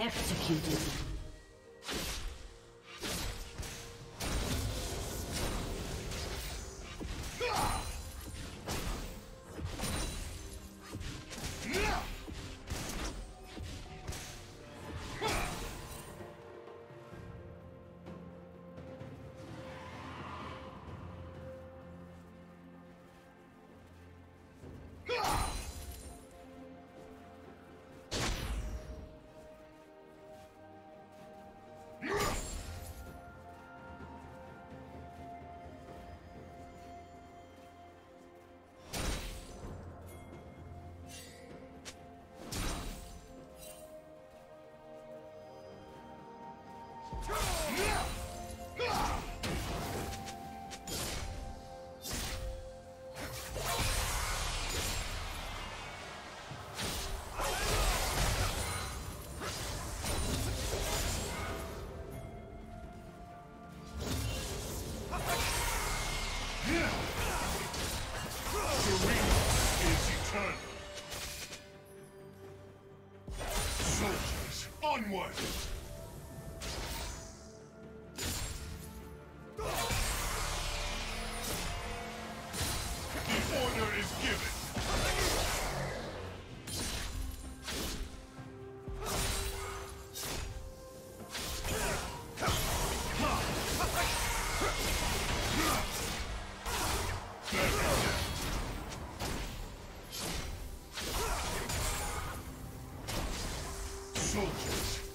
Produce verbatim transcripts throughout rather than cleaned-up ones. Executed. Onward! The order is given!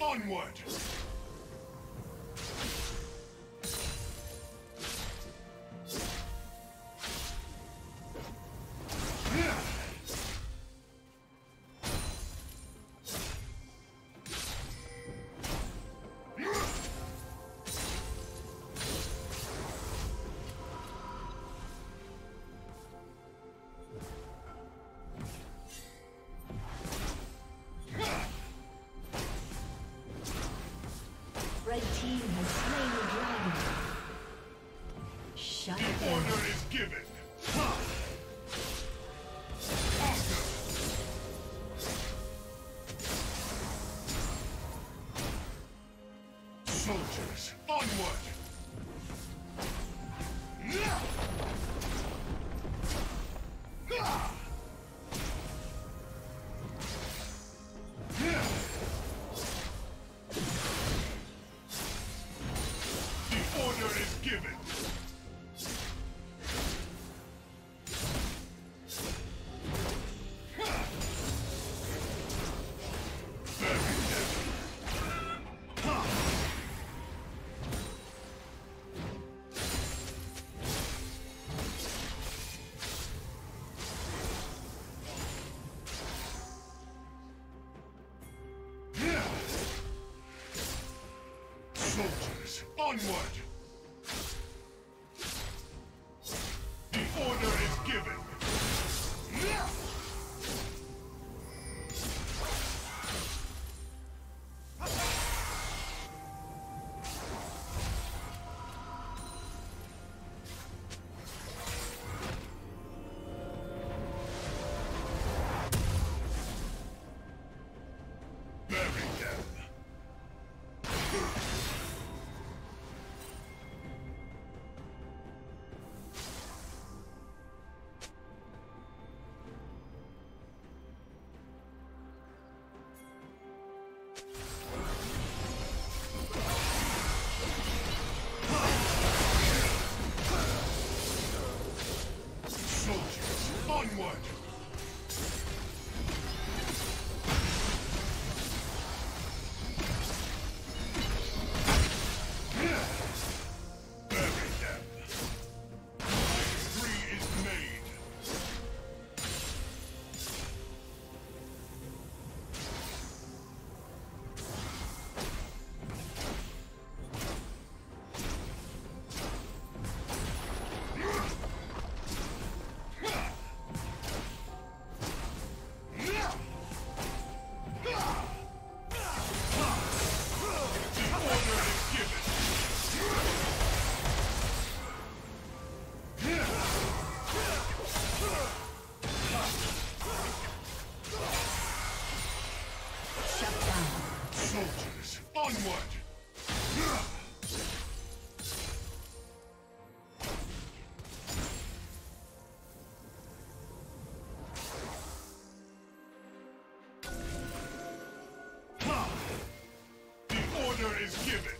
Onward! Red team has slain the dragon. Shut down. Order is given. Ha! Awesome. Soldiers, onward. Soldiers, onward! The order is given!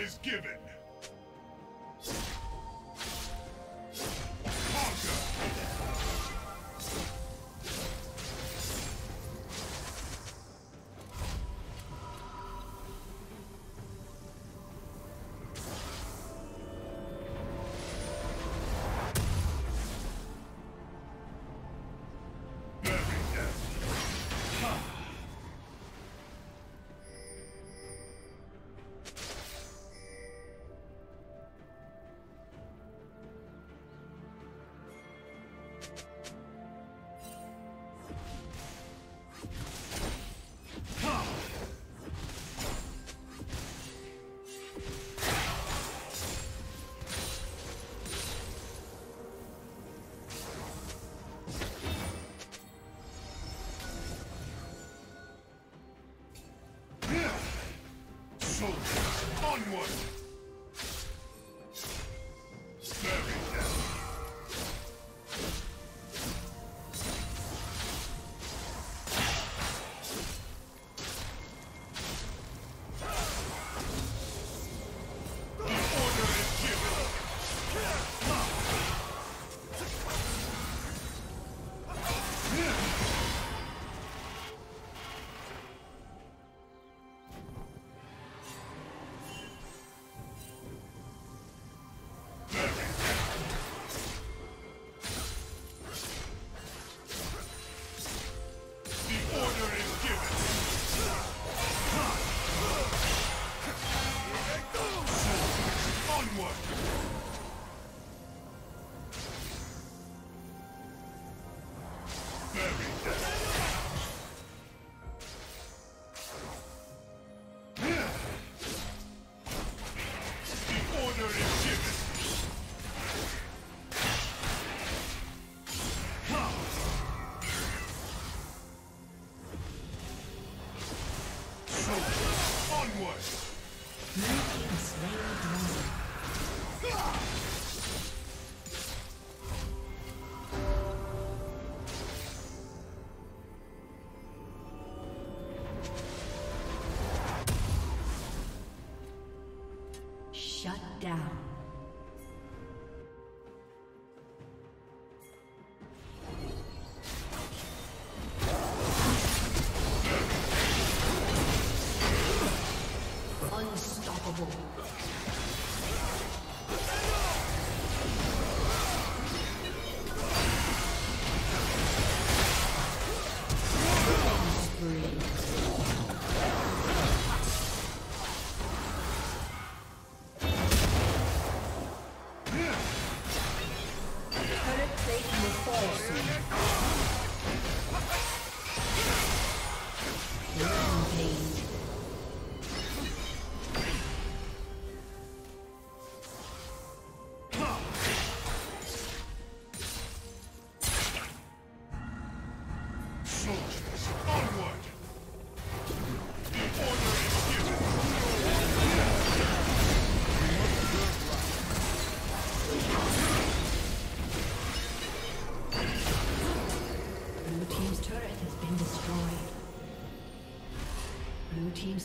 Is given. Onward! down. Unstoppable. Team's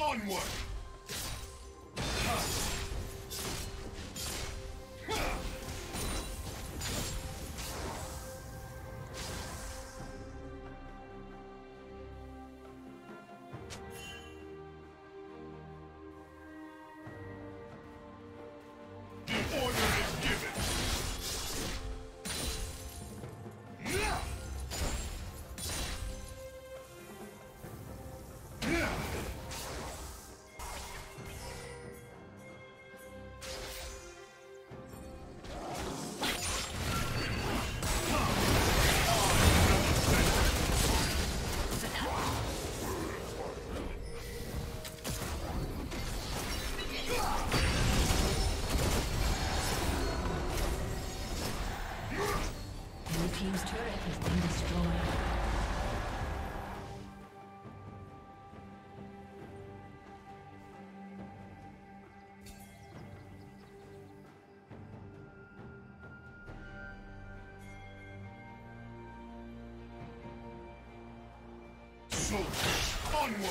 Onward! Onward!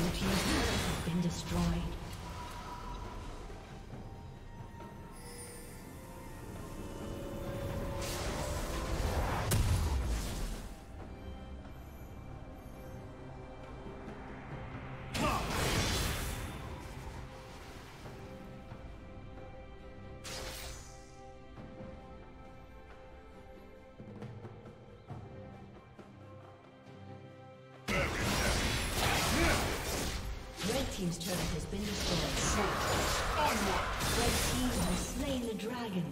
Blue team's turret has been destroyed. Red team's turret has been destroyed. Onward! Red team has slain the dragon.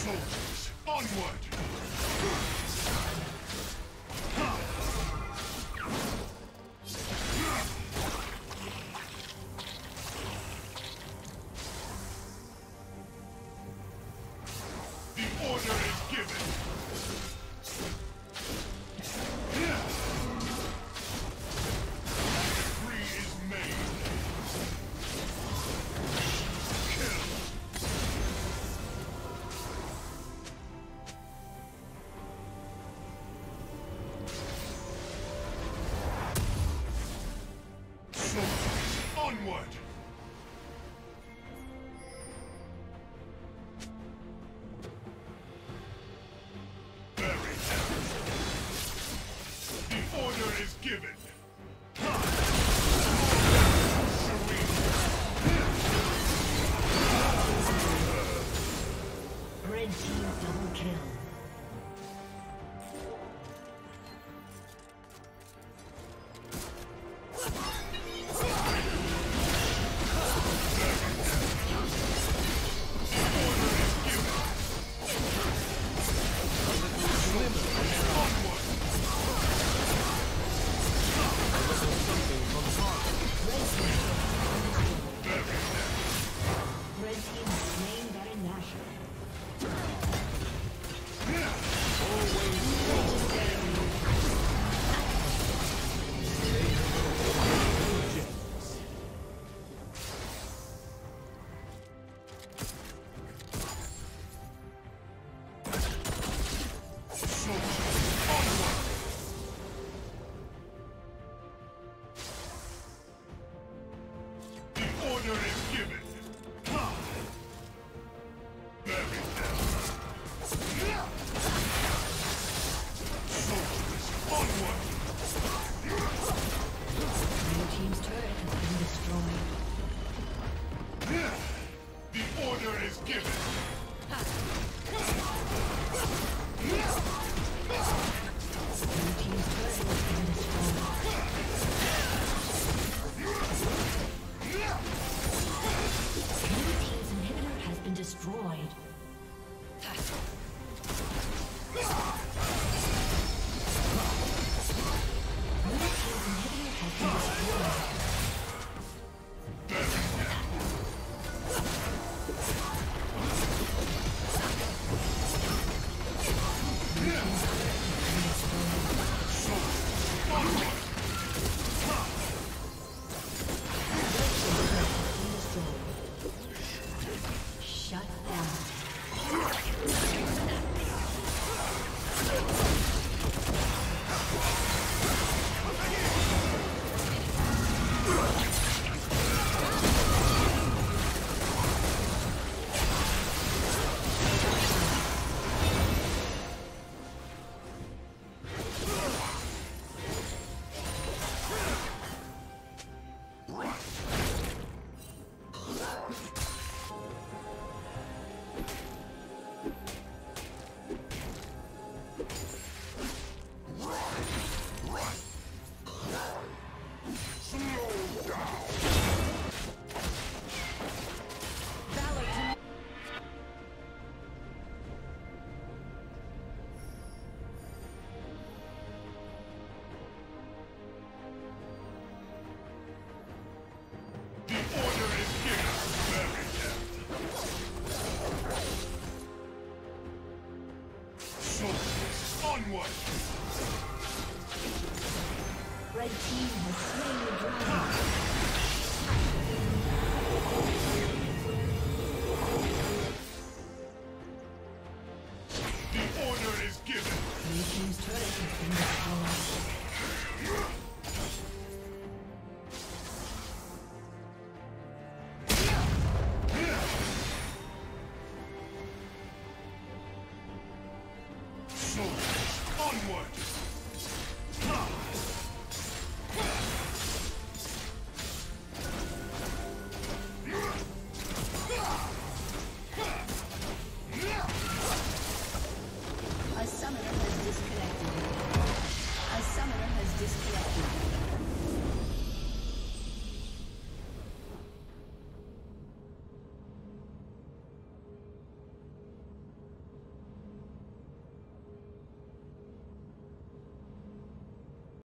Soldiers, onward! There is